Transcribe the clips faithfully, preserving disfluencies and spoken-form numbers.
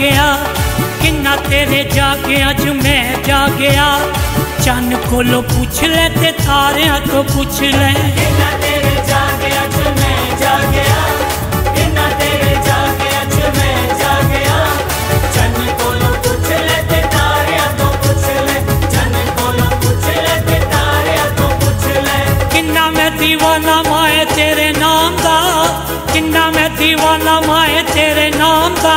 गया किन्ना तेरे जागे अज मैं जा गया। चन्न कोलो पूछ ले ते तारियां तो पूछ ले किन्ना तेरे जागे अज मैं जा गया। किन्ना तेरे जागे अज मैं जा गया। चन्न कोलो पूछ ले ते तारियां तो पूछ ले। चन्न कोलो पूछ ले ते तारियां तो पूछ ले। किन्ना मैं दीवाना माए तेरे नाम दा। किन्ना मैं दीवाना माए तेरे नाम दा।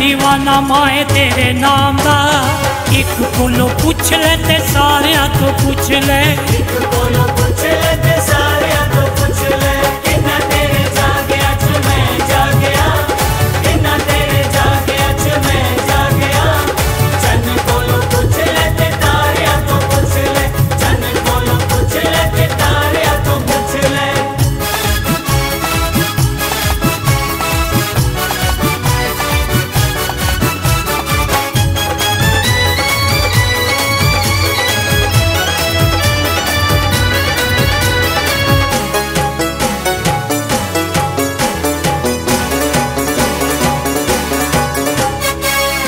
दीवाना माए तेरे नाम दा। एक कोलो पूछ ले ते सारियां तो पूछ ले। एक कोलो पूछ ले ते सारियां तो पूछ ले। किन्ना तेरे जागे अज मैं जा गया। किन्ना तेरे जागे अज मैं जा गया। चन्न कोलो पूछ ले ते तारियां तो पूछ ले। चन्न कोलो पूछ ले ते तारियां तो पूछ ले।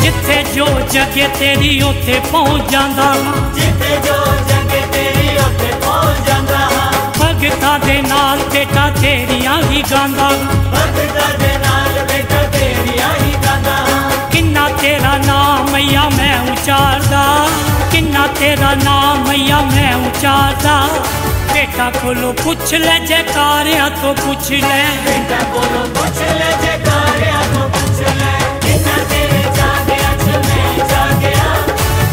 जिथे जो जगे तेरी उथे पहुंच जांदा। जिथे जो जगे तेरी उथे पहुंच जांदा। भगता दे नाल बेटा तेरियां ही गांदा। भगता दे नाल बेटा तेरियां ही गांदा। किन्ना तेरा नाम मैया मैं उचारदा। किन्ना तेरा नाम मैया मैं उचारदा। बेटा कोलो पूछ ले जयकारियां तो पूछ ले। बेटा कोलो पूछ ले जयकारियां तो पूछ ले। किन्ना तेरे जागे अज मैं जा गया।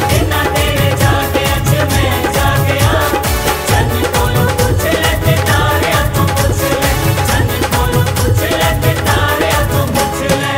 किन्ना तेरे जागे अज मैं जा गया। चन्न कोलो पूछ ले ते तारियां तो पूछ ले। चन्न कोलो पूछ ले ते तारियां तो पूछ ले।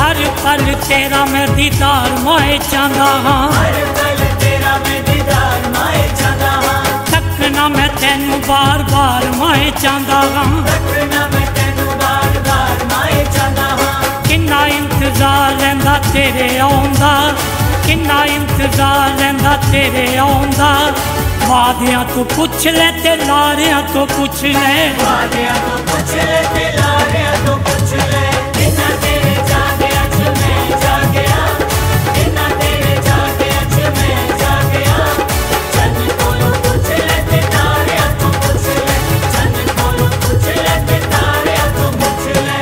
हर पल तेरा मैं दीदार माए चाहता हाँ। हर पल तेरा मैं दीदार माए चाहता हाँ। तकना मैं तेनू बार बार माए चाहता हाँ। तकना मैं तेनू बार बार माए चाहता हाँ। किन्ना इंतजार रहिंदा तेरे आउंदा। किन्ना इंतजार रहिंदा तेरे आउंदा। वादियां तो पूछ ले ते लारियां तो पूछ ले। वादियां तो पूछ ले ते लारियां तो पूछ ले। किन्ना तेरे जागे जा गया। किन्ना तेरे जागे अज मैं जा गया। चन्न कोलो पूछ ले ते तारियां तो पूछ ले। चन्न कोलो पूछ ले ते तारियां तो पूछ ले।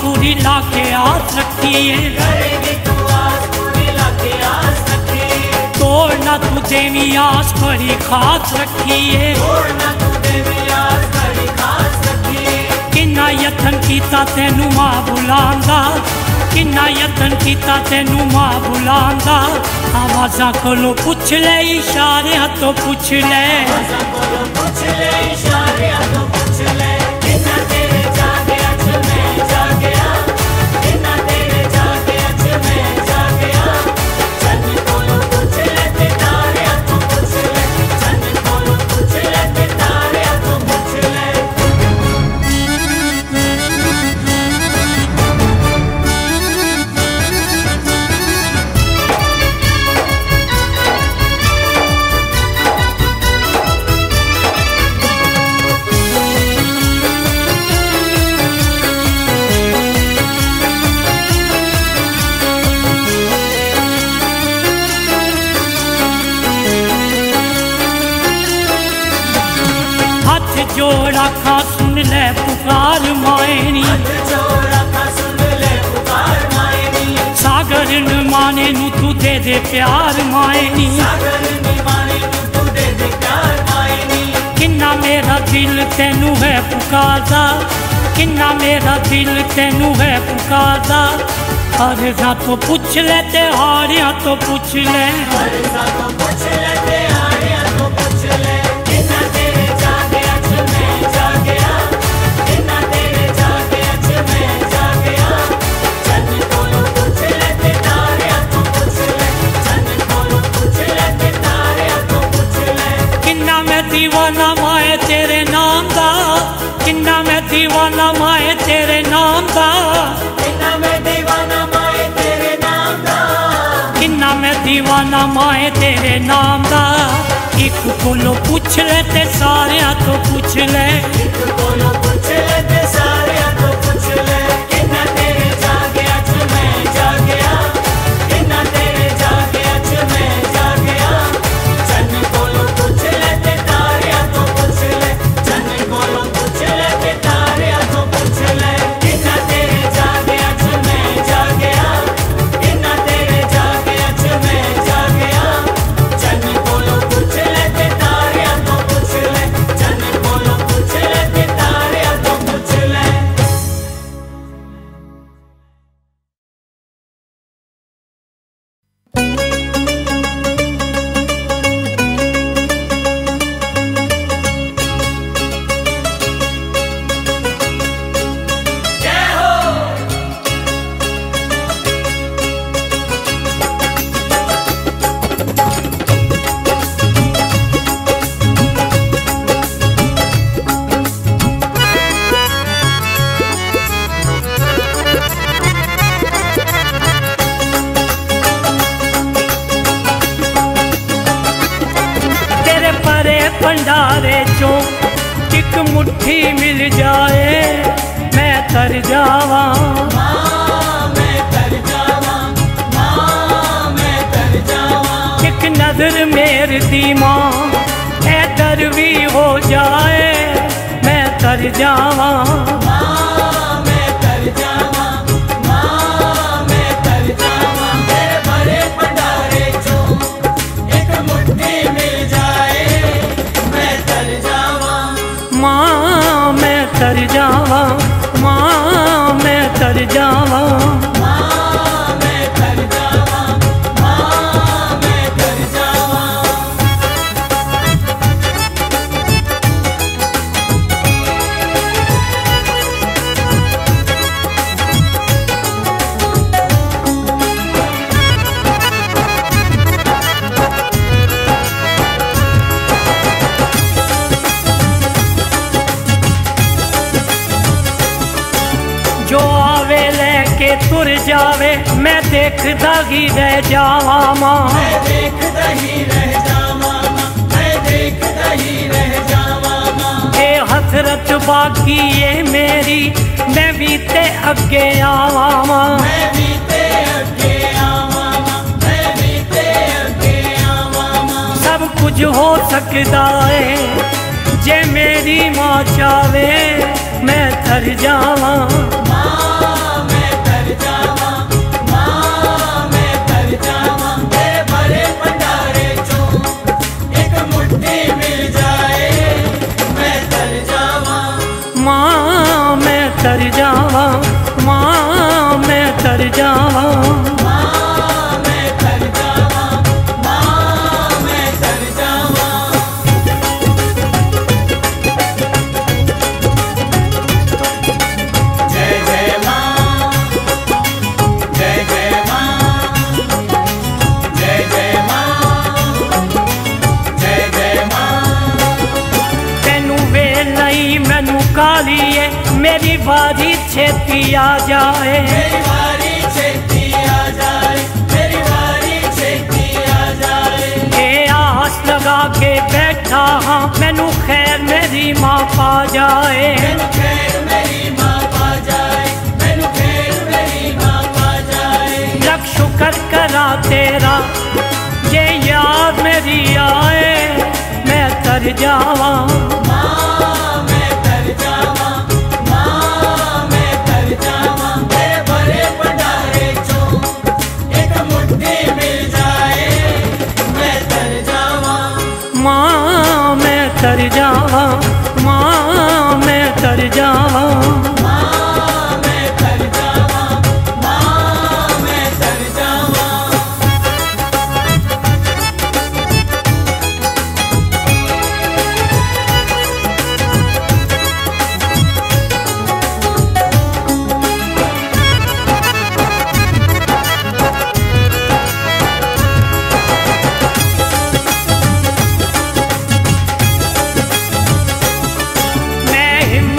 पूरी लाके आस रखी है। करेगी तू आस पूरी लाके आस रखी है। तोड़ना तू देवी आस बड़ी खास रखी है। तोड़ना तू देवी आस बड़ी खास रखी है। किन्ना यतन कीता तेनू मां बुलांदा। किन्ना यतन कीता तेनू मां बुलांदा। आवाज़ां कोलो पूछ ले इशारियां तो पूछ ले। आवाज़ां कोलो पूछ ले इशारियां तो पूछ ले। किन्ना तेरे जागे अज मैं जा गया। किन्ना तेरे जागे अज मैं जा गया। चन्न कोलो पूछ ले ते तारियां तो पूछ ले। चन्न कोलो पूछ ले ते तारियां तो पूछ ले। जोड़ा खा सुन ले पुकार मायनी। जोड़ा खा सुन ले पुकार मायनी। सागर न माने नू तू दे दे प्यार माए नी, सागर न माने नू तू दे दे प्यार माए नी। किन्ना मेरा दिल तेनू है पुकारदा, किन्ना मेरा दिल तेनू है पुकारदा। अरज़ा तो पूछ ले ते हारियां तो पूछ ले, अरज़ा तो पूछ ले ते हारियां तो पूछ ले। किन्ना तेरे जागे अच मैं जागया, किन्ना तेरे जागे अच मैं जागया। चन्न कोलों पूछ ले ते तारियां तो पूछ ले, चन्न कोलों पूछ ले ते तारियां तो पूछ ले। किन्ना मैं दीवाना माए तेरे नाम दा, किन्ना मैं दीवाना माए तेरे नाम दा। दीवाना माए तेरे नाम दा। एक कोलो पूछ ले ते सारिया तो पूछ ले, एक कोलो पूछ ले ते सारिया तो पूछ ले। किन्ना तेरे जागे अच मैं जागया, किन्ना तेरे जागे अच मैं जागया। चन्न कोलो पूछ ले ते तारिया तो पूछ ले, चन्न कोलो पूछ ले ते तारिया तो पूछ ले। किन्ना तेरे जागे अच मैं जागया, किन्ना तेरे जागे अच मैं।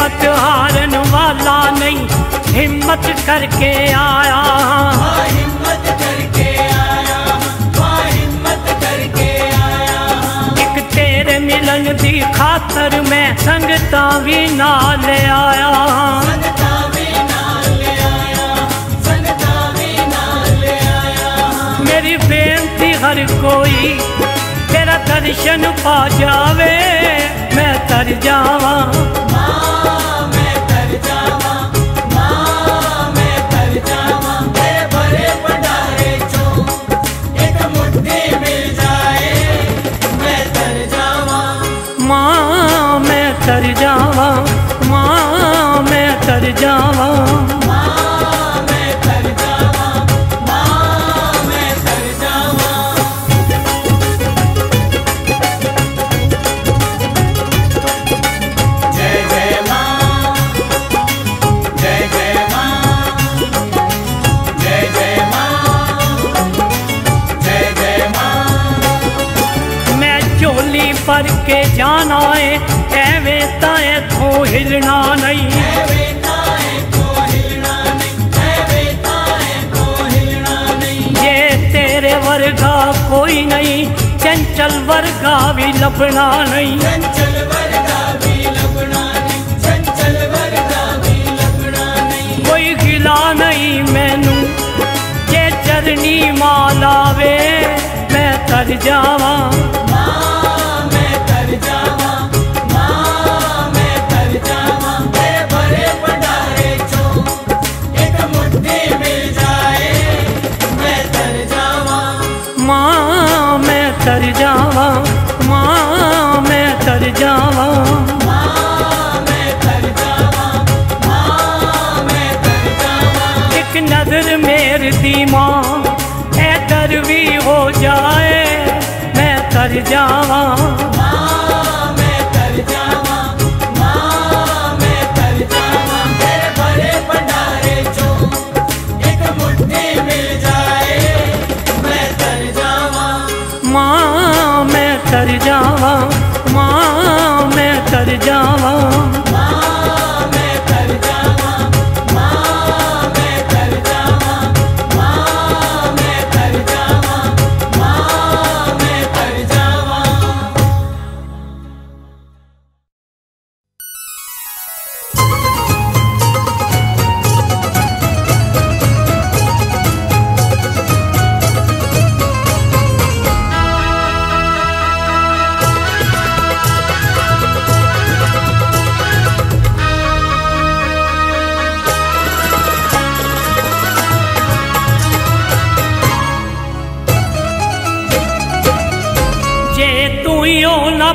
मत हारन वाला नहीं हिम्मत करके आया, हिम्मत करके आया, हिम्मत करके आया। एक तेरे मिलन दी खातर मैं संगता भी ना ले आया, संगता भी ना ले आया, संगता भी ना ले आया। मेरी बेनती हर कोई तेरा दर्शन पा जावे मैं तर जावा, मैं तर जावा, मैं तर जावा। तेरे भरे भंडारे चो एक मुट्ठी मिल जाए मैं तर जावा, माँ मैं तर जावा, माँ मैं तर जावा। पर के जाना है एवे ताए तो हिलना नहीं, एवे ताए तो हिलना नहीं, एवे ताए तो हिलना नहीं। ये तेरे वर्गा कोई नहीं चंचल वर्गा भी लपना नहीं, चंचल वर्गा भी लपना नहीं, चंचल वर्गा भी लपना नहीं। कोई गिला नहीं मैनू ये चरनी माला वे मैं तर जावा, तर जावा, माँ मैं तर जावा। एक नजर मेरी दी माँ ऐ दरवी हो जाए मैं तर जावा, तर जावा, माँ मैं तर जावा, माँ मैं तर जावा, माँ मैं तर जावा, माँ मैं तर जावा, माँ मैं तर जावा।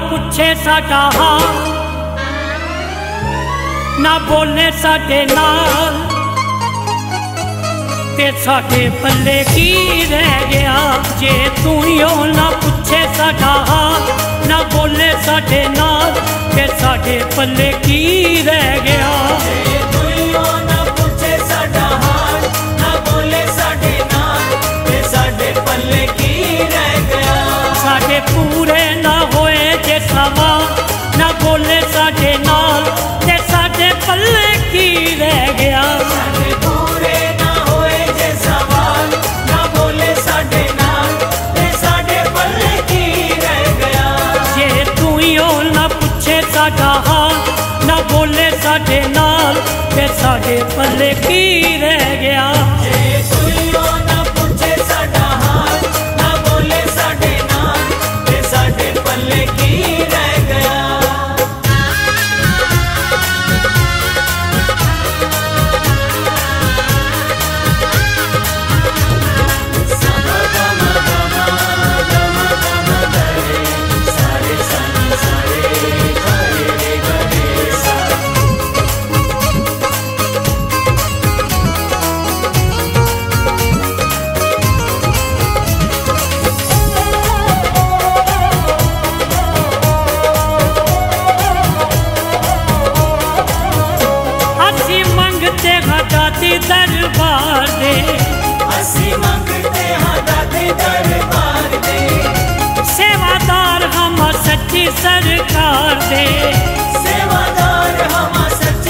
पूछे साडा हाल ना बोले साडे नाल ते साडे पल्ले की रह गया। जे तू यो ना पूछे साडा हाल ना बोले साडे नाल ते साडे पल्ले की रह गया। जे तू यो ना पूछे साडा हाल ना बोले साडे नाल ते साडे पल्ले की रह गया। साडे पूरे ना होए सवा ना बोले साडे नाल ते साडे पल्ले की रह गया। साडे पूरे ना होए जे सवाल ना बोले साडे नाल ते साडे पल्ले की रह गया। जे तू यो ना पूछे साडा हाल ना बोले साडे नाल ते साडे पल्ले की रह गया। जे तू यो ना पूछे साडा हाल ना बोले साडे नाल ते साडे पल्ले की रह गया। दरबार दे असी मंगते हाँ दाते दरबार दे सेवादार हम सच्ची सरकार दे, सेवादार हम सच्ची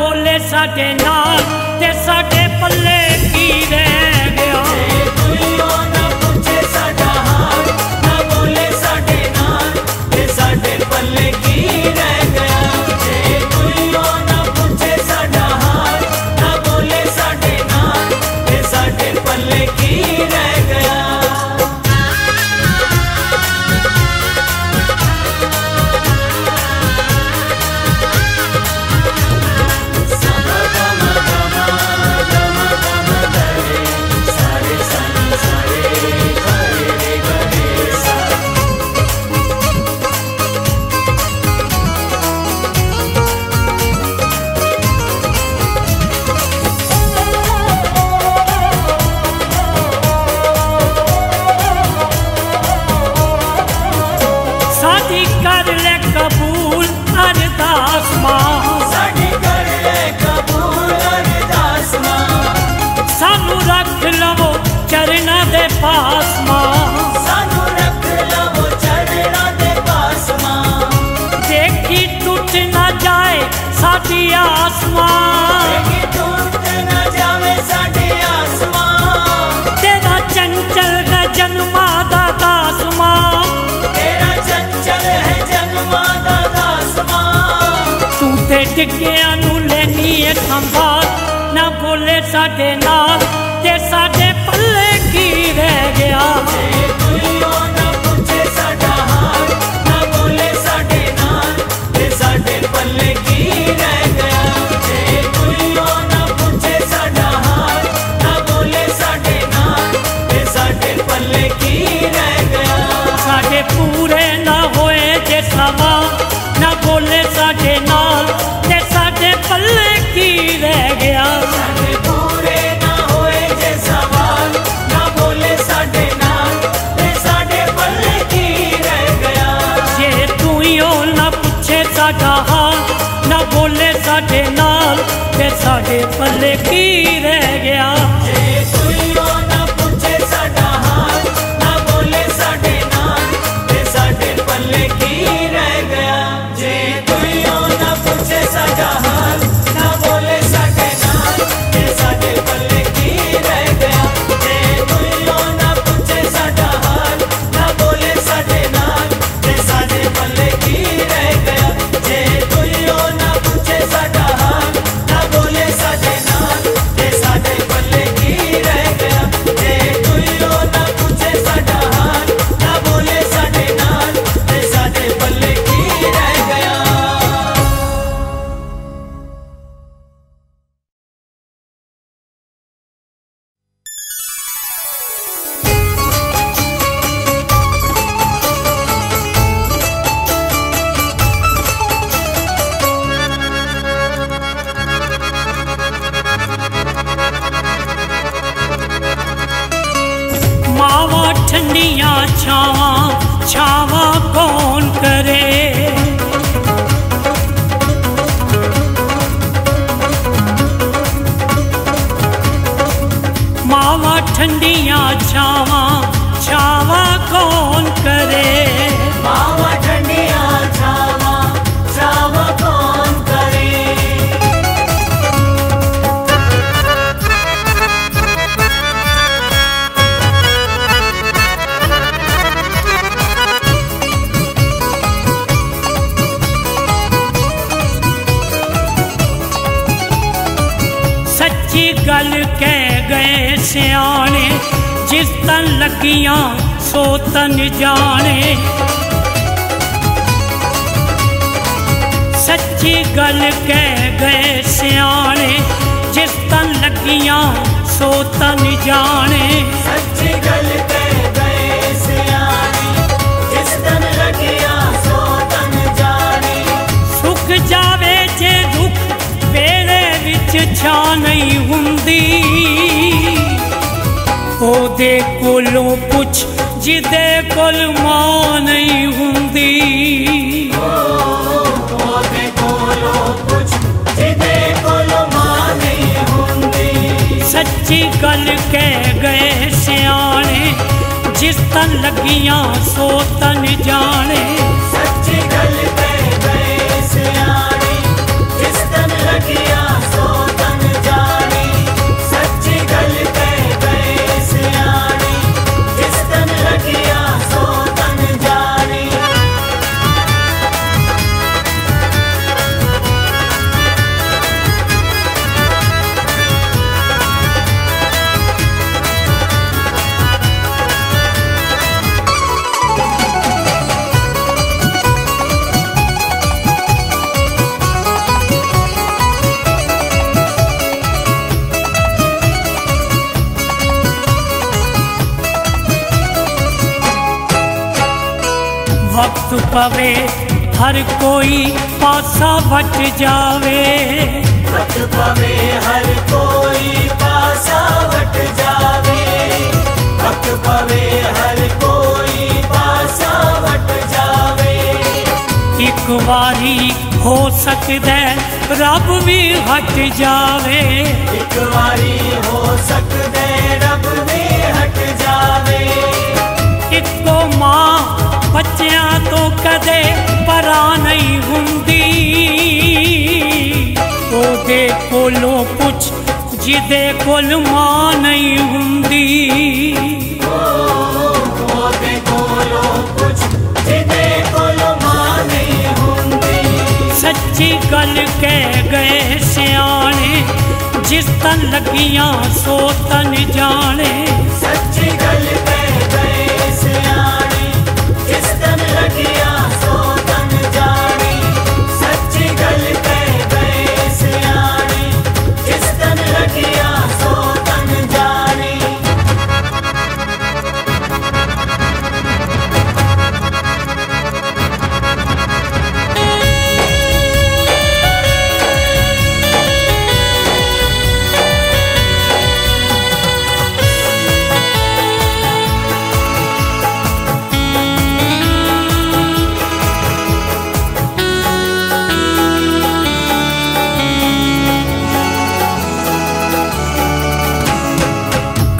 बोले साडे नाल ते साडे पल्ले की रह गया। दुनिया ना पूछे साडा हाल, ना बोले साडे नाल ते साडे पल्ले की रह गया। दुनिया ना पूछे साडा हाल, ना बोले साडे नाल ते साडे पल्ले की रह गया। टिक्किया लैनी है संभाल, ना बोले साडे नाल ते साडे पल्ले की रह गया। दुनिया ना पूछे साडा हाल, ना बोले साडे नाल ते साडे पल्ले की रह गया। दुनिया ना पूछे साडा हाल, ना बोले साडे नाल ते साडे पल्ले की रह गया। साडे पूरे ना होए जे समा, ना बोले साडे नाल ते साडे पल्ले की रह गया। साडे पूरे ना होए जे सवाल, ना बोले साडे नाल ते साडे पल्ले की रह गया। जे दुनिया ना पूछे साडा हाल, ना बोले साडे नाल ते साडे पल्ले की रह गया। जे दुनिया ना पूछे साडा हाल, ना बोले साडे नाल ते साडे पल्ले की रह गया। सच्ची गल कह गए सियाने, जिस तन लगिया पवे, हर कोई पासा बट जावे, बट पवे हर कोई पासा बट जावे, बट पवे हर कोई पासा बट जावे। एक बारी हो सकदा रब भी हट जावे, एक बारी हो सकदा रब भी हट जावे। इको मां बच्चियां तो कदे परा नहीं हुंदी, ओदे कोलों कुछ जिदे कोल मां नहीं हुंदी, ओदे कोलों कुछ जिदे कोल मां नहीं हुंदी। सच्ची गल कह गए सियाने, जिस तन लगियां सो तन जाने, सच्ची गल कह गए सियाने।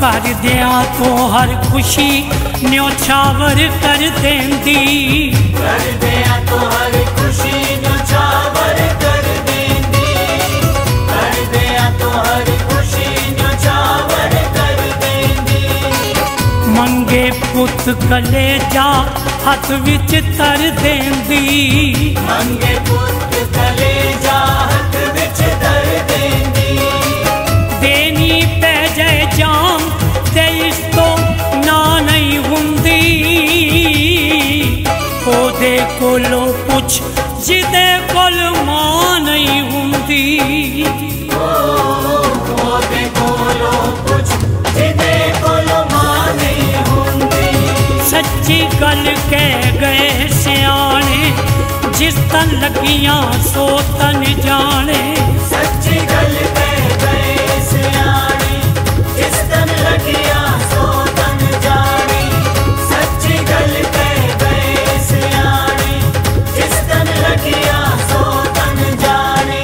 कर दिया तो हर खुशी न्योछावर कर देंदी, कर दिया तो हर खुशी न्योछावर कर देंदी, कर दिया तो हर खुशी न्योछावर कर देंदी। मंगे पुत कले जा हाथ विच तर देंदी, मंगे पुत कले जा हाथ विच तर देंदी। देनी पै जाए जान कोलो कुछ जिदे कोल मां नहीं हुंदी, ओदे कोलो कुछ जिदे कोल मां नहीं हुंदी। सच्ची गल कह गए सियाने, जिस तन लगियां सो तन जाने, सच्ची गल कह गए सियाने, जिस तन लगियां सो तन जाने। सच्ची गल कह गए सियाने, किया सो तन जाने।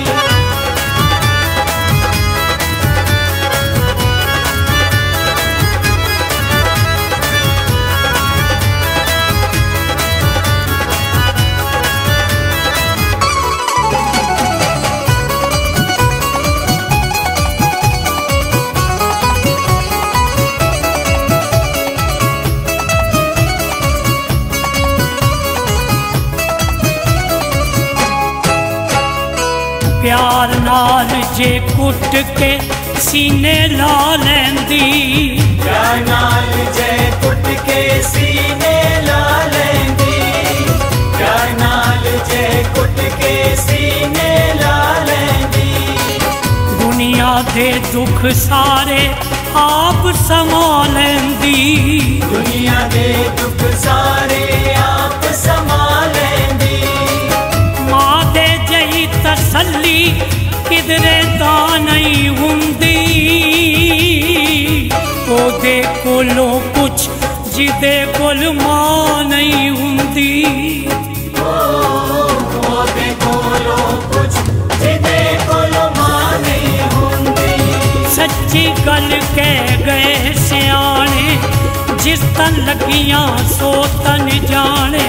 प्यार नाल जे कुट के सीने ला लेंदी, प्यार नाल जे कुट के सीने ला लेंदी, प्यार नाल जे कुट के सीने ला लेंदी। दुनिया दे दुख सारे आप समा लेंदी, दुनिया दे दुख सारे आप समा लेंदी। तसल्ली किधरे दा नहीं हुंदी, ओदे कोलों कुछ जिदे कोल मां नहीं हुंदी, ओदे कोलों कुछ जिदे कोल मां नहीं हुंदी। सच्ची गल कह गए सियाने, जिस तन लगियां सो तन जाने,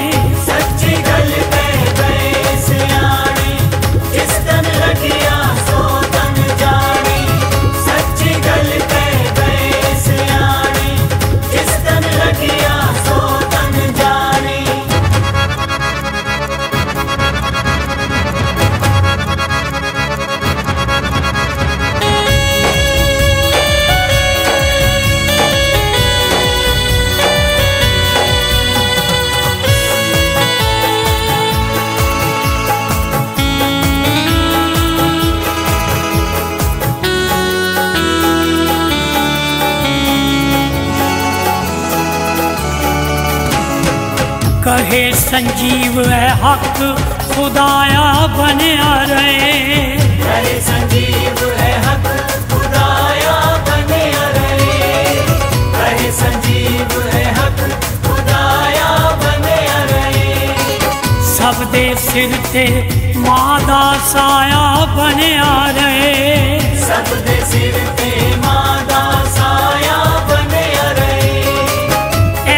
सच्ची गल कह गए सियाने। है संजीव है हक खुदाया बनया रहे, अरे संजीव है हक खुदाया बनया रहे, अरे संजीव है हक खुदाया बनया रहे। सब दे सिर ते माँ दा साया बनया रहे, सब दे सिर ते माँ दा साया बनया रहे।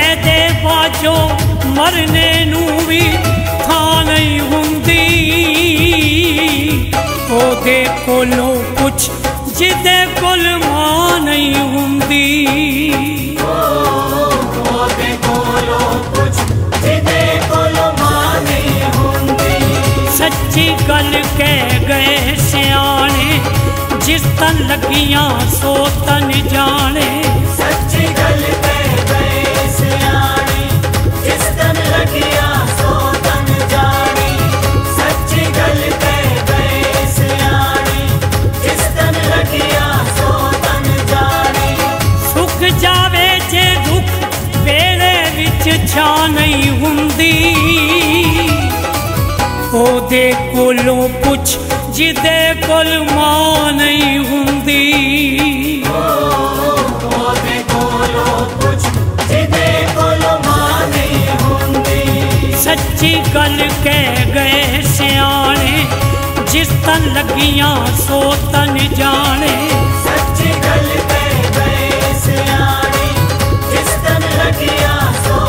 ऐ देवा जो मरने नू भी था नहीं हुंदी, ओदे कोलों कुछ जिदे कोल मां नहीं हुंदी, ओदे कोलों कुछ जिदे कोल मां नहीं हुंदी। सच्ची गल कह गए सियाने, जिस तन लगियां सो तन जाने, सच्ची गल कह गए सियाने, नहीं हुंदी ओदे कोलों कुछ जिदे कोल मां नहीं हुंदी, ओदे कोलों कुछ जिदे कोल मां नहीं हुंदी। सच्ची गल कह गए सियाने, जिस तन लगियां सो तन जाने, सच्ची गल कह गए सियाने, जिस तन लगियां सो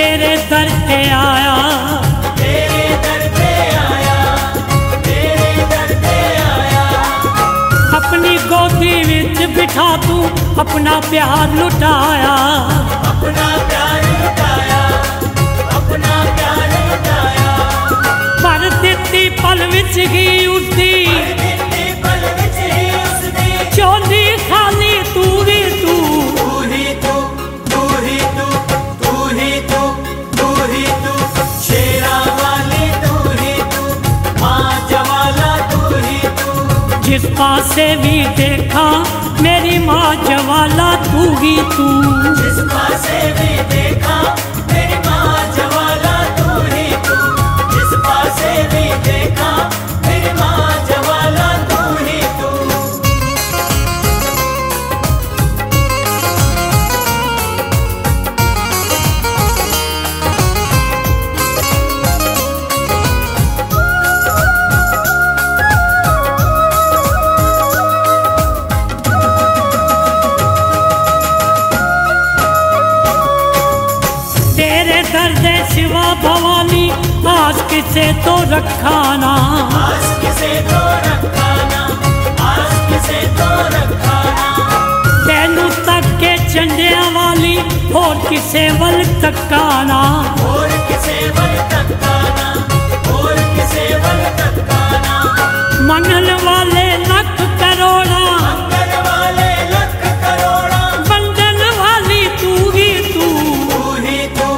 तेरे दर पे आया, तेरे दर पे बिठा तू अपना प्यार लुटाया, अपना प्यार लुटाया, अपना प्यार लुटाया। पर दित्ती पल विच ही उसदी, पल विच ही उसदी चोंदी खाली तू ही तू, तू ही तू, तू ही तू, तू ही तू, तू ही तू, शेरा वाली तू ही तू, मां जवाला तू ही तू। जिस पासे भी देखा मेरी माँ जवाला तू ही तू, जिस पासे भी देखा मेरी माँ जवाला तू ही तू, जिस पासे भी देखा मेरी माँ जवाला तू ही तू। शिवा भवानी आज किसे तो रखाना, आज किसे तो रखाना, आज किसे तो रखाना। तेनू तक के चंडिया वाली और किसे वल तकाना, और किसे वल तकाना, और किसे वल तकाना। मंगल वाले लख करोड़ा, मंगल वाले लख करोड़ा, बंधन वाली तू ही तू, तू ही तू,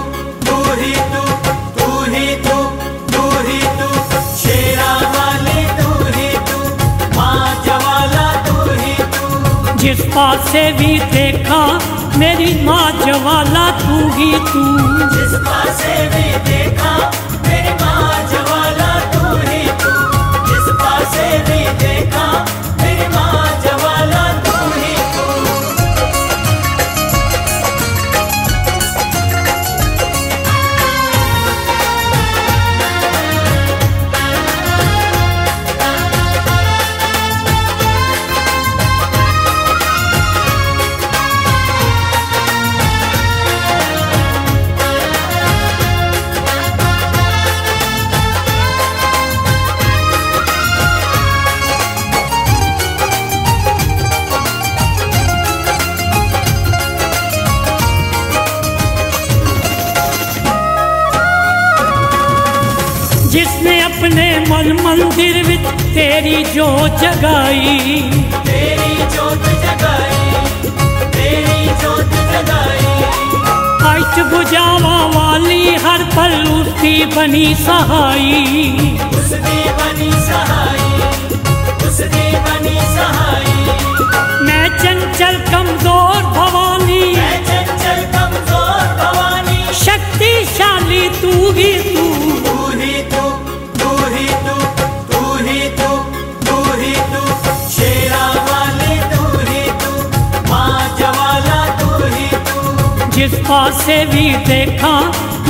तू ही तू, तू ही तू, तू ही तू, शेरा वाली तू ही तू, मां जवाला तू ही तू। जिस पासे भी देखा मेरी मां जवाला तू ही तू, जिस पासे भी देखा मेरी मां जवाला तू ही तू, जिस पासे भी देखा मेरी मां जवाला तू ही तू। जिसने अपने मन मंदिर विच तेरी जोत जगाई, तेरी जोत जगाई, तेरी जोत जगाई। अष्ट बुझावा वाली हर पल उसकी बनी सहाई, उसकी बनी सहाई, उसकी बनी सहाई। मैं चंचल कमजोर भवानी, मैं चंचल कमजोर भवानी, शक्तिशाली तू ही तू, तू ही तू, जिस पासे भी देखा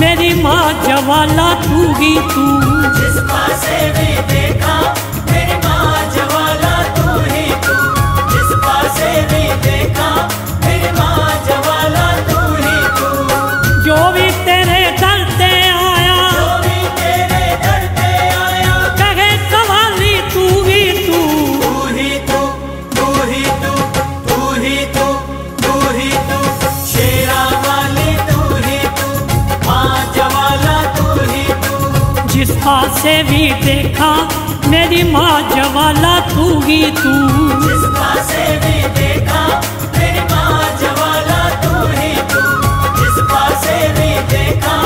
मेरी माँ जवाला तू ही तू, जिस पासे भी देखा मेरी माँ जवाला तू ही तू, जिस पासे भी देखा मेरी माँ जवाला तू ही तू। जो भी तेरे दर पे आया, जो भी तेरे दर पे आया, कहे सवाली तू ही तू, तू ही तू, तू ही तू, तू ही तू, तू ही तू, शेरा वाली तू ही तू, मां जवाला तू ही तू। जिस पासे भी देखा मेरी मां जवाला तू ही तू, जिस पासे भी देखा मेरी मां जवाला तू ही तू, जिस पासे भी देखा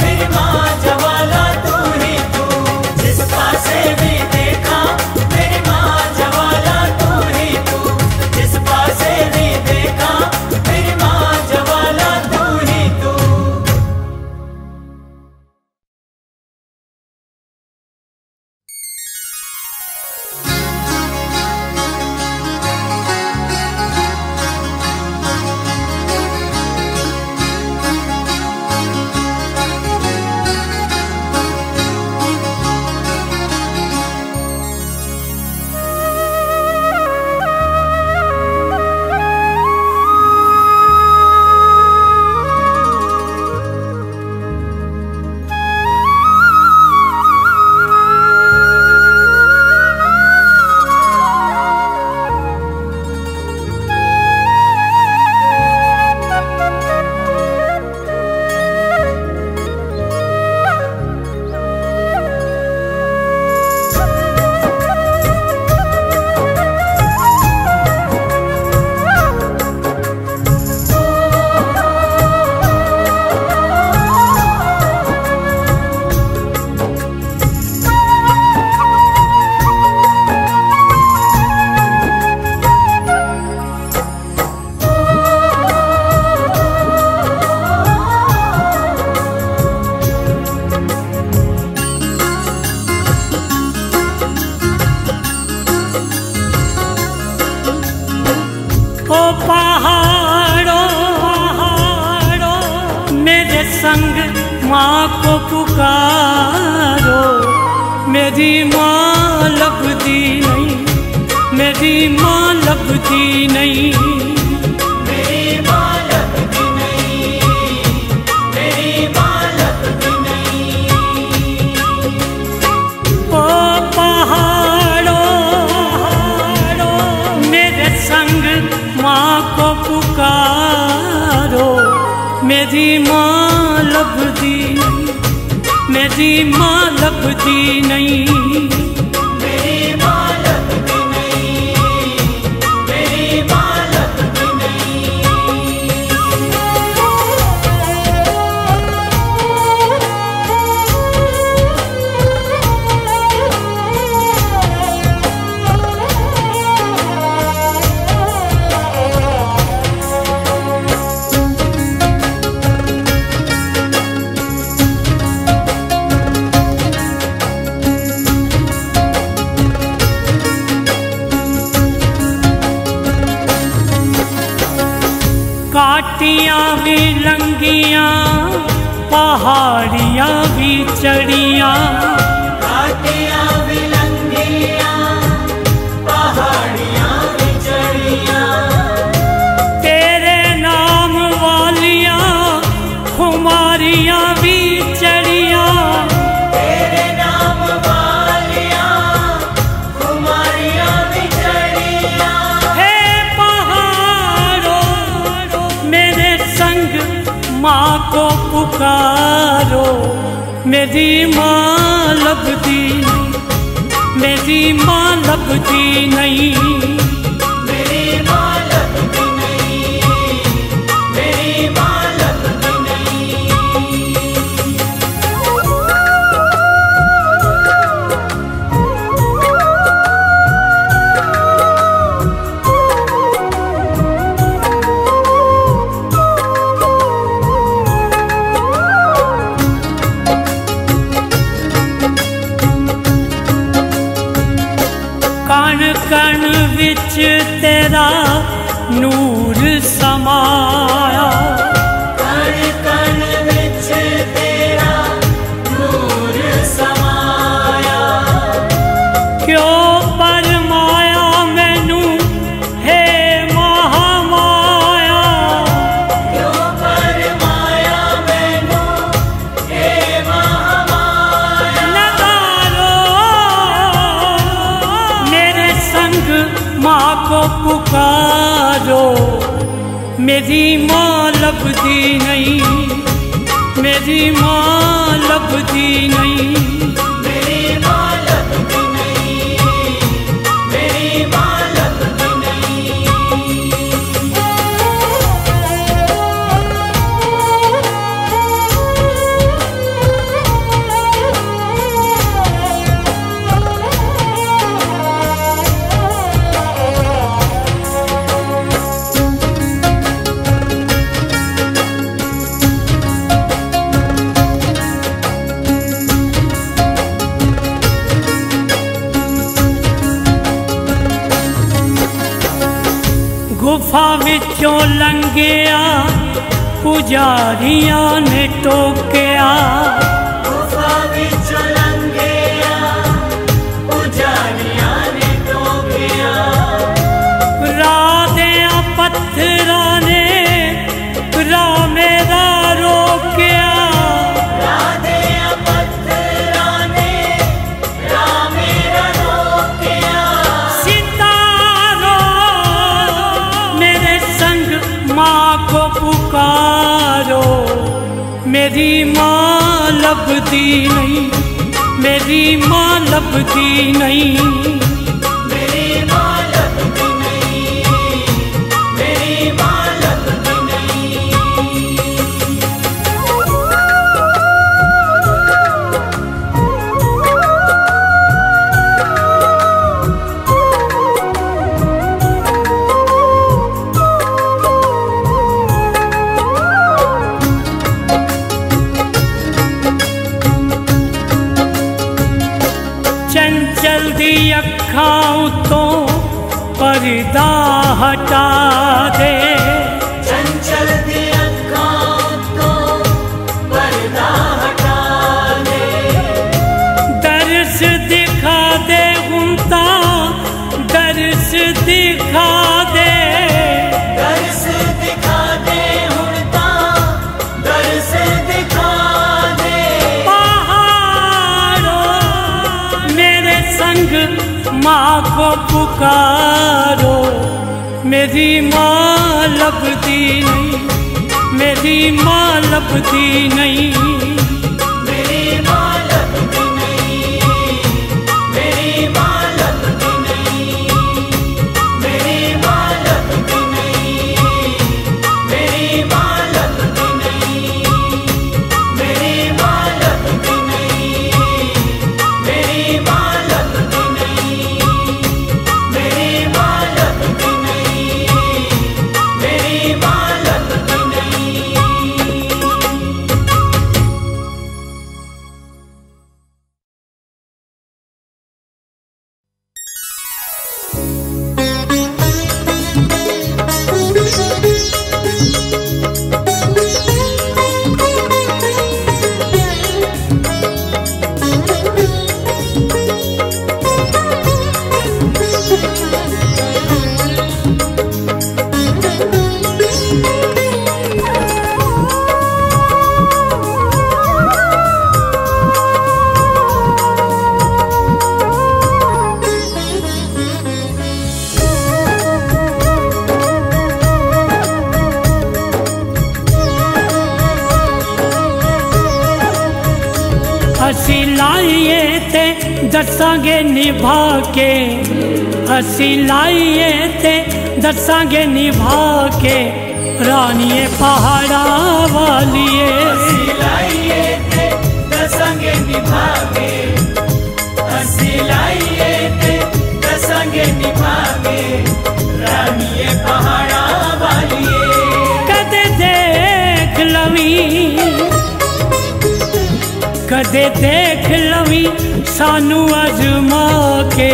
मेरी मां जवाला तू ही तू, जिस पासे भी देखा मेरी मां जवाला तू ही तू, जिस पासे भी देखा मेरी मां जवाला तू ही तू। माँ को पुकारो, मेरी माँ लभती नहीं, मेरी माँ लभती नहीं। मेरी माँ लभती, मेरी माँ लभती नहीं। काटियाँ भी लंगियाँ, पहाड़ियाँ भी चढ़ियाँ, काटियाँ भी लंगियाँ, पहाड़ियाँ भी चढ़ियाँ, तेरे नाम वालियाँ खुमारियाँ भी चढ़ियाँ, तेरे नाम वालियाँ खुमारियाँ भी चढ़ियाँ। हे पहाड़ो मेरे संग माँ को पुकारो, मेरी माँ लभती, मेरी माँ लभती नहीं। कण कण विच तेरा नूर समाया, कण कण विच तेरा नूर समाया, क्यों परमाया मैनू हे महामाया, क्यों परमाया मैनू हे महामाया। नगारो माँ को पुकारो, मेरी माँ लभती नहीं, मेरी माँ लभती नहीं। गुफा विचों लंघिया पुजारियां ने टोकिया, गुफा विचों लंघिया पुजारियां ने टोकिया, राधिया पत्थरा ने राह मेरा रोकिया, राधिया पत्थरा ने राह मेरा रोकिया। पुकारो मेरी माँ लभती नहीं, मेरी माँ लभती नहीं। चंचल दी अखाओं तो पर्दा हटा दे, चंचल दी अखाओं तो पर्दा हटा दे। माँ को पुकारो, मेरी माँ लपती नहीं, मेरी माँ लपती नहीं, मेरी माँ लपती नहीं, मेरी माँ लपती नहीं, मेरी माँ लपती नहीं, मेरी माँ लपती नहीं, मेरी माँ लपती नहीं, मेरी माँ लपती नहीं, मेरी माँ लपती नहीं, मेरी माँ लपती नहीं। दसांगे निभा के, असी लाइए ते दसांगे निभा के, रानिए पहाड़ा वालिए, असी लाइए ते दसांगे निभा के, असी लाइए ते दसांगे निभा के, रानिए पहाड़ा वालिए। कदे देख लवी, कदे देख लवी सानू अजमा के,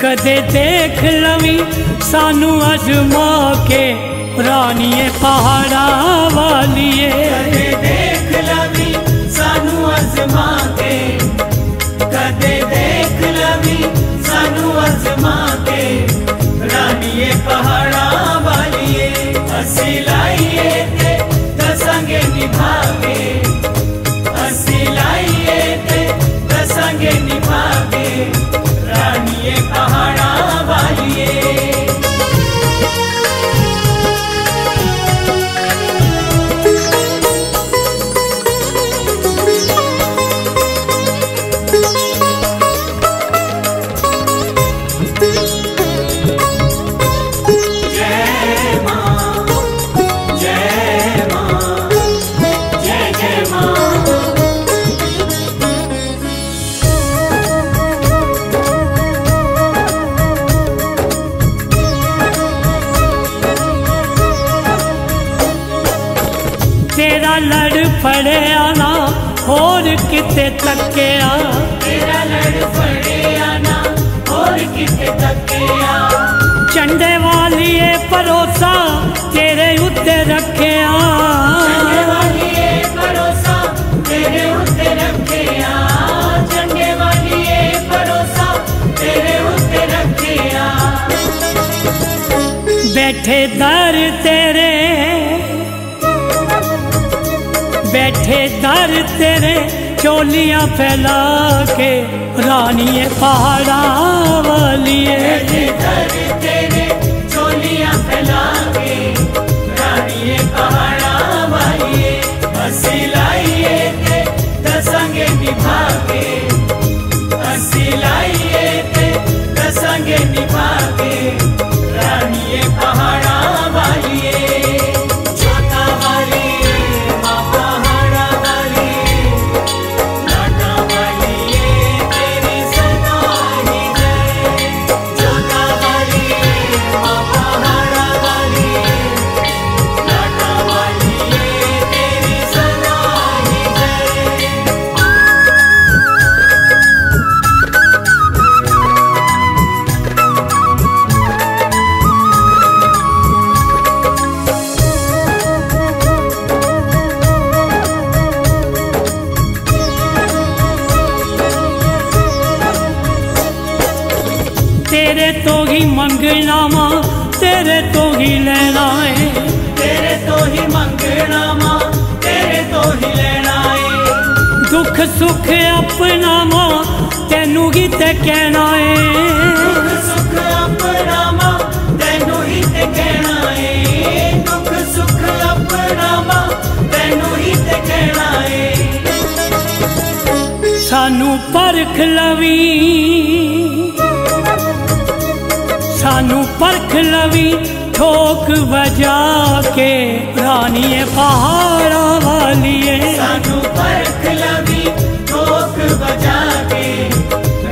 कदे देख लवी सानू अजमा के, रानिए पहाड़ा वालिए, कदे देख लवी सानू अजमा के, कदे देख लवी सानू अजमा के, रानिए पहाड़ा वालिए। असी लाइए ते दसांगे निभा के, असी लाइए ते दसांगे निभा के, रानिए पहाड़ा वालिए। फड़े आना होर किते तके आ, तेरा लड़ फड़े आना होर किते तके आ, चंडे वालिए भरोसा तेरे उत्ते रखे आ, चंडे वालिए भरोसा तेरे उत्ते रखे आ, चंडे वालिए भरोसा तेरे उत्ते रखे आ। बैठे दर तेरे, बैठे दर तेरे चोलियां फैला के, रानिए पहाड़ा वालिए, बैठे दर तेरे चोलियां फैला के, रानिए पहाड़ा वालिए। असी लाइए ते दसांगे निभा के, असी लाइए ते दसांगे निभा के, रानिए पहाड़ा वालिए। सुख अपना मां तेनू गीते कहना है, पर खलवी सानू परख लवी ठोक बजा के रानी पहाड़ा वाली सानू परख लवी ठोक बजा के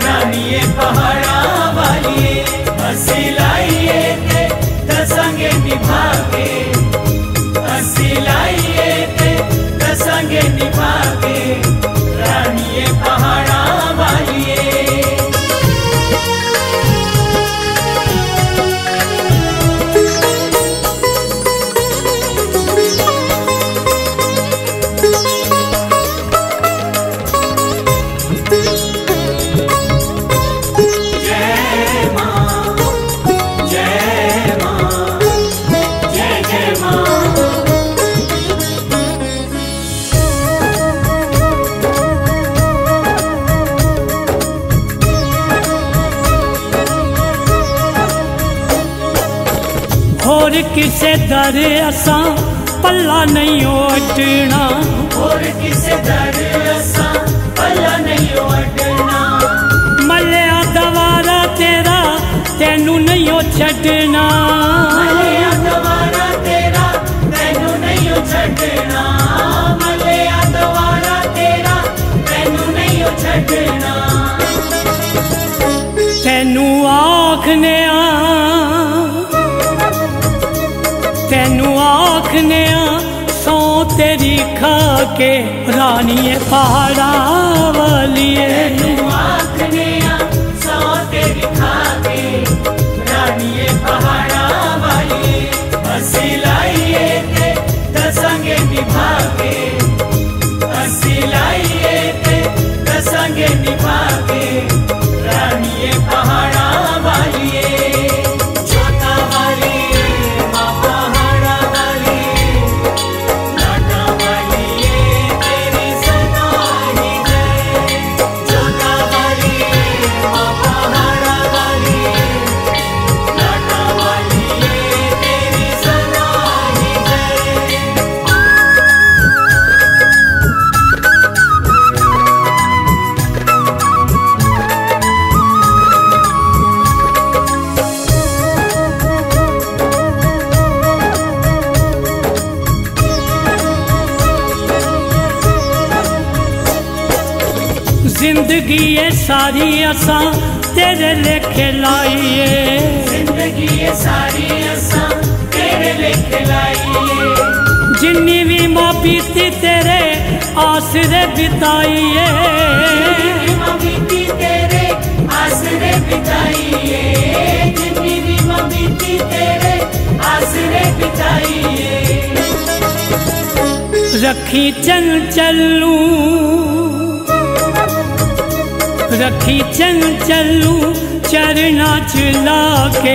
रानी पहाड़ा वाली हसी लाइए ते दसंगे निभा के हसी लाइए ते दसंगे निभा के रानी पहाड़ा वाली। और किसे दर असा पल्ला नहीं ओढ़ना और किसे दर असा पल्ला नहीं ओढ़ना मल्या दवारा तेरा तेनू नहीं ओ छड़ना मल्या दवारा तेरा तेनू नहीं ओ छड़ना मल्या दवारा तेरा तेनू नहीं ओ छड़ना तेनू आखने आ तेनू आखने सौ तेरी खा के रानी पहाड़ा वाली तेनू आखने सौ तेरी खा के रानी पहाड़ा वाली हसी लाइए ते दसंगे निभा के हसी लाइए ते दसंगे निभा के रानी पहाड़ा वाली। जिंदगी ये सारी असा तेरे लेखे लाइए जिंदगी ये सारी असा तेरे लेखे लाइए जिन्नी भी मां बीती तेरे आसरे बिताइए तेरे आसरे बिताइए जिन्नी भी मां बीती तेरे आसरे बिताइए रखी चल चलू रखी चंचलू चरना चला के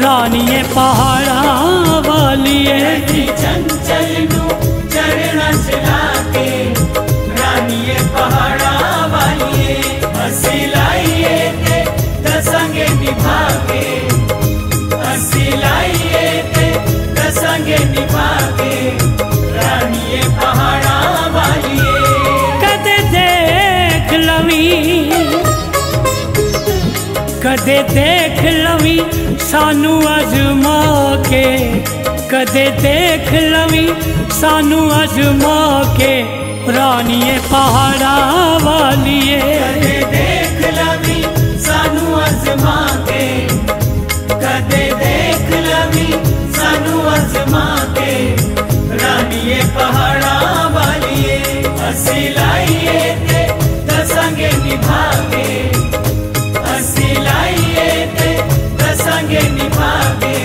रानी पहाड़ा वाली रखी चंचलू चरना चला के रानी पहाड़ा वाली हसी लाइए ते दसंगे निभा के हसी लाइए ते दसंगे निभा के रानी पहाड़ा वाली। कदे देख लवी कदे देख लवी सानू अजमा के कदे देख लवी सानू अजमा के रानी पहाड़ा वाली कदे देख लवी सानू अजमा के कदे देख लवी सानू अजमा के रानी पहाड़ा वाली हसी लाइए ते दसंगे निभा के हसी लाइए ते दसंगे निभा के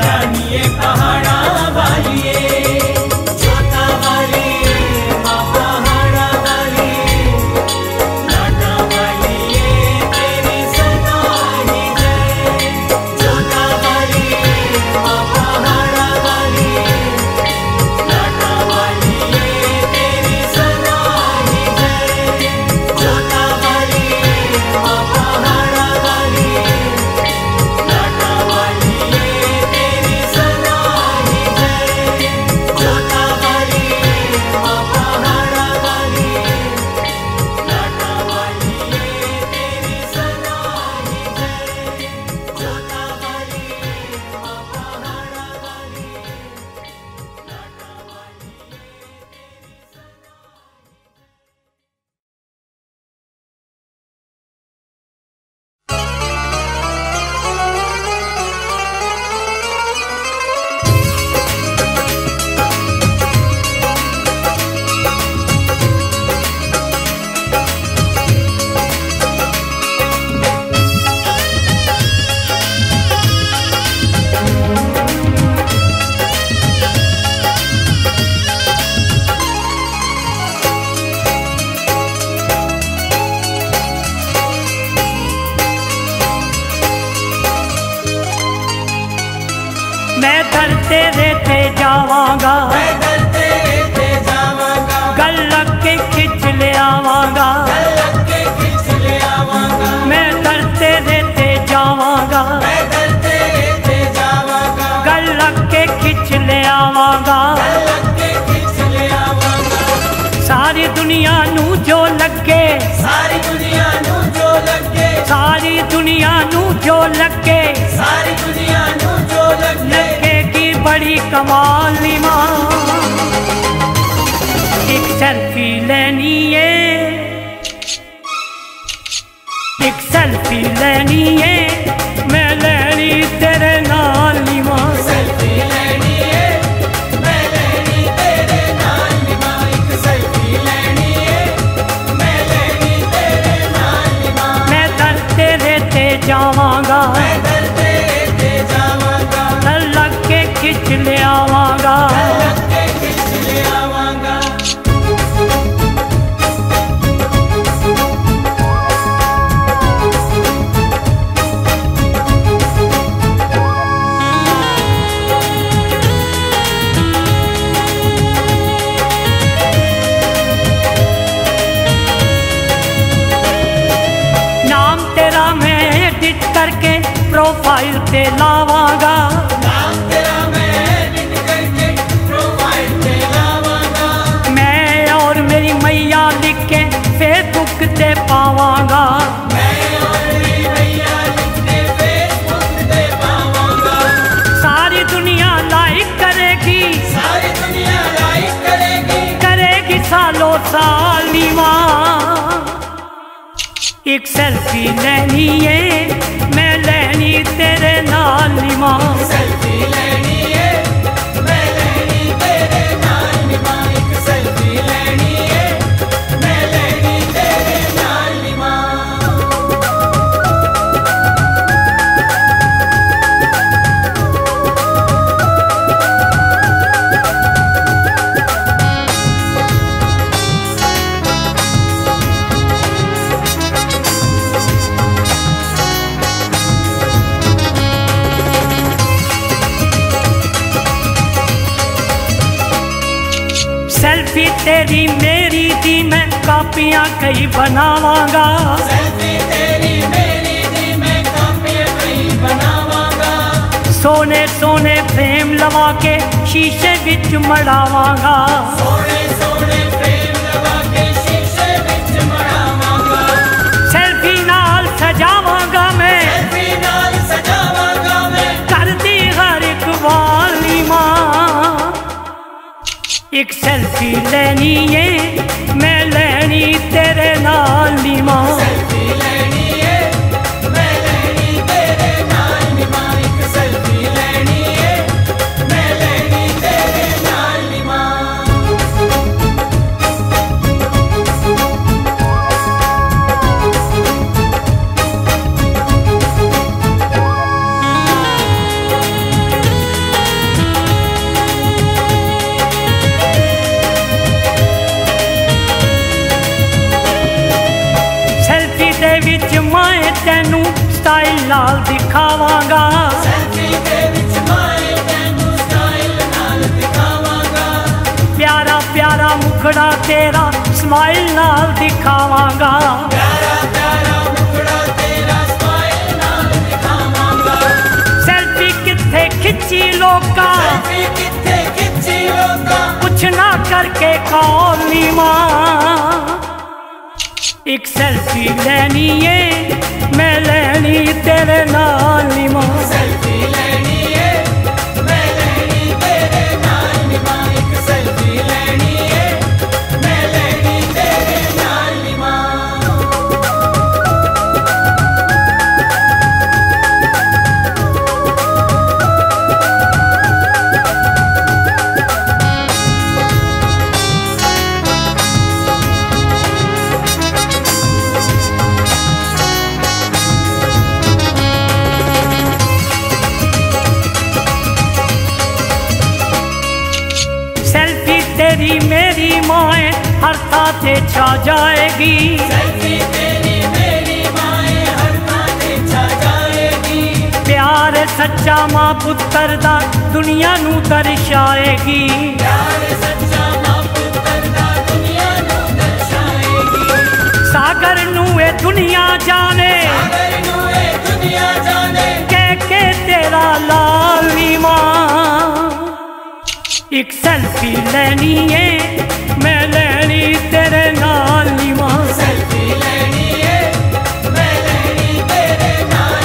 रानी पहाड़ा वाली। दुनिया नू जो लगे, सारी दुनिया नू जो लगे, लगेगी बड़ी कमाल नी मां। एक सेल्फी लेनी है, एक सेल्फी लेनी है, मैं लेनी तेरे नाल नी मां। सेल्फी लेनी है, मैं लेनी तेरे नाल नी मां। एक सेल्फी लेनी है, मैं लेनी तेरे नाल नी मां। मैं दर तेरे ते जावांगा, मैं दर तेरे ते जावांगा, दर लग के खिंच ले आवांगा। प्रोफाइल ते लावांगा, नाम तेरा मैं एडिट करके प्रोफाइल ते लावांगा। मैं और मेरी मैया लिख के फेसबुक ते पावांगा, मैं और मेरी मैया लिख के फेसबुक ते पावांगा। सारी दुनिया लाइक करेगी, सारी दुनिया लाइक करेगी, करेगी सालों साल नी मां। एक सेल्फी लेनी है, मैं लेनी तेरे नाल नी मां। सेल्फी लेनी है, मैं लेनी तेरे नाल नी मां। एक सेल्फी लेनी है, मैं लेनी तेरे नाल नी तेरी मेरी दी मैं कापियां कई बनावांगा, सेल्फी तेरी मेरी दी मैं कापियां कई बनावांगा। सोने सोने फ्रेम लगा के शीशे विच मड़ावांगा, सोने सोने फ्रेम लगा के शीशे विच मड़ावांगा। सेल्फी नाल सजावांगा मैं, सेल्फी नाल सजावांगा मैं, करदी हर एक वाल नी मां। एक सेल्फी लेनी है, मैं लेनी तेरे नाल नी मां। सेल्फी लेनी है, मैं लेनी तेरे नाल नी मां। एक सेल्फी लेनी है, मैं लेनी तेरे नाल नी मां। तेनू स्टाइल नाल दिखावांगा, सेल्फी दे विच मैं तेनू स्टाइल नाल दिखावांगा। प्यारा प्यारा मुखड़ा तेरा स्माइल नाल दिखावांगा, प्यारा प्यारा मुखड़ा तेरा स्माइल नाल दिखावांगा। सेल्फी किथे खिंची लोका, सेल्फी किथे खिंची लोका, कुछ ना करके कौल नी मां। एक सेल्फी लेनी है, मैं लेनी तेरे नाल नी मां। सेल्फी लेनी है, मैं लेनी तेरे नाल नी मां। एक सेल्फी लेनी है, मैं लेनी तेरे नाल नी हर साथे छा जाएगी, सेल्फी तेरी मेरी माए हर साथे छा जाएगी। प्यार सच्चा मां पुत्तर दा दुनिया नू दर्शाएगी, प्यार सच्चा मां पुत्तर दा दुनिया नू दर्शाएगी। सागर नू ए दुनिया जाने, सागर नू ए दुनिया जाने, कह के तेरा लाल नी मां। एक सेल्फी लेनी है, मैं लेनी तेरे नाल नी मां। सेल्फी लेनी है, मैं लेनी तेरे नाल।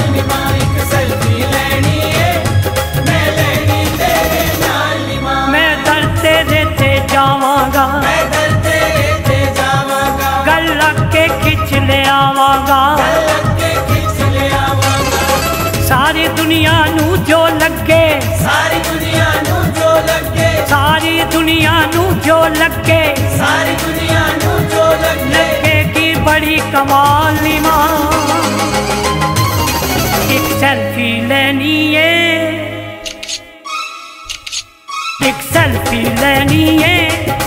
जो लगे, सारी दुनिया नू जो लगे की बड़ी कमाल नी मां। एक सेल्फी लेनी है, एक सेल्फी लेनी है।